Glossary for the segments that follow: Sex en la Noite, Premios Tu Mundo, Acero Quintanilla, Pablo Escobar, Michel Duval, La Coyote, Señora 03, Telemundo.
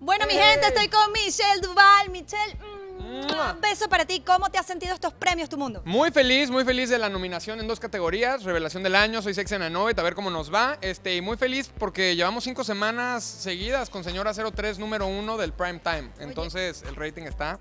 Bueno, mi gente, estoy con Michel Duval. Michel, un beso para ti. ¿Cómo te has sentido estos premios Tu Mundo? Muy feliz de la nominación en dos categorías. Revelación del año, soy Sex en la Noite, a ver cómo nos va. Y muy feliz porque llevamos 5 semanas seguidas con Señora 03, número 1 del prime time. Entonces, el rating está...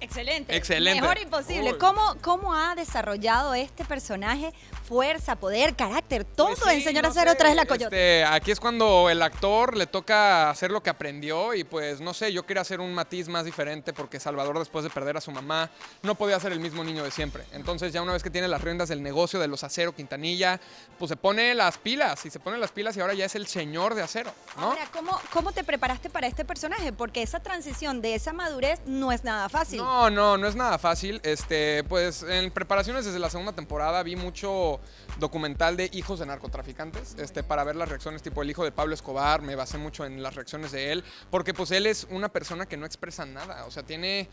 Excelente. Excelente. Mejor imposible. ¿Cómo ha desarrollado este personaje fuerza, poder, carácter? Todo sí, en Señora 03 la coyota. Aquí es cuando el actor le toca hacer lo que aprendió y pues no sé, yo quería hacer un matiz más diferente porque Salvador, después de perder a su mamá, no podía ser el mismo niño de siempre. Entonces ya una vez que tiene las riendas del negocio de los Acero Quintanilla, pues se pone las pilas y ahora ya es el señor de acero, ¿no? Ahora, ¿cómo te preparaste para este personaje? Porque esa transición de esa madurez no es nada fácil. No es nada fácil. Pues en preparaciones desde la 2ª temporada vi mucho documental de hijos de narcotraficantes, para ver las reacciones, tipo el hijo de Pablo Escobar. Me basé mucho en las reacciones de él, porque pues él es una persona que no expresa nada, o sea, tiene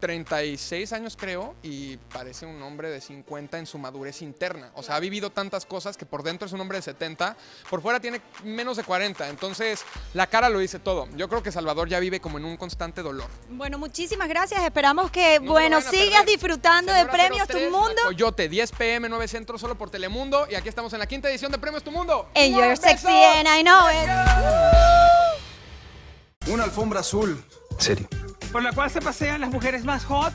36 años creo y parece un hombre de 50 en su madurez interna, o sea, ha vivido tantas cosas que por dentro es un hombre de 70, por fuera tiene menos de 40, entonces la cara lo dice todo. Yo creo que Salvador ya vive como en un constante dolor. Bueno, muchísimas gracias, esperamos que sigas disfrutando de Premios Tu Mundo. Coyote, 10 p.m. 9 Centro, solo por Telemundo, y aquí estamos en la 5ª edición de Premios Tu Mundo. And you're sexy and I know it. Una alfombra azul. Serio. Por la cual se pasean las mujeres más hot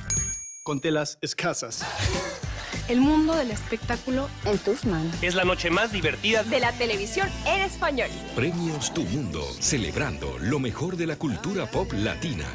con telas escasas. El mundo del espectáculo en tus manos. Es la noche más divertida de la televisión en español. Premios Tu Mundo, celebrando lo mejor de la cultura pop latina.